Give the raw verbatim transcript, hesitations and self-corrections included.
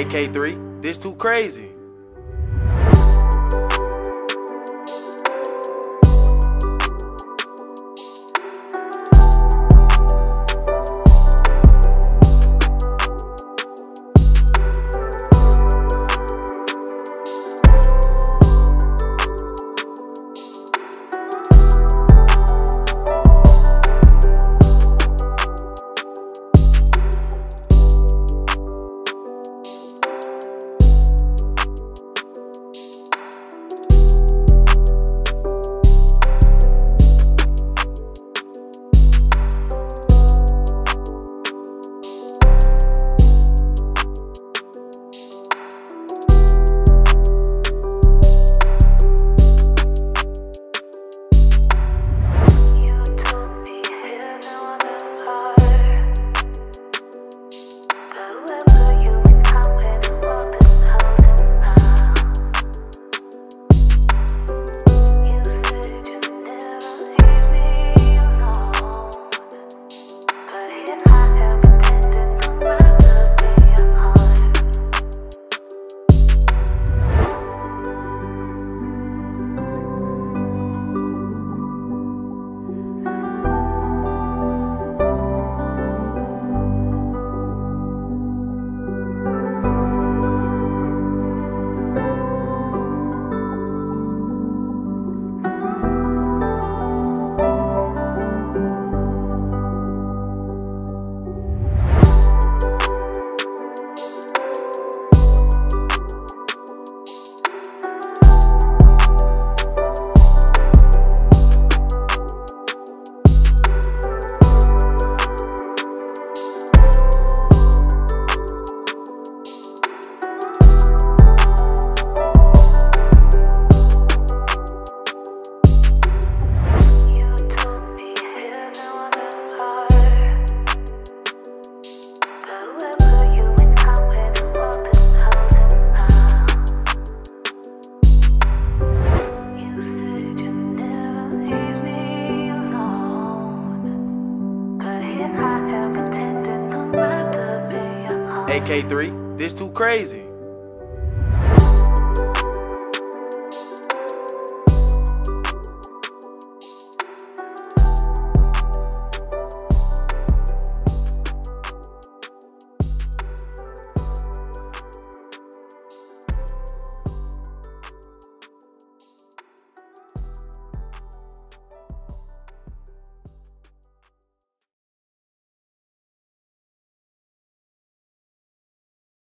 A K three, this too crazy. A K three, this too crazy.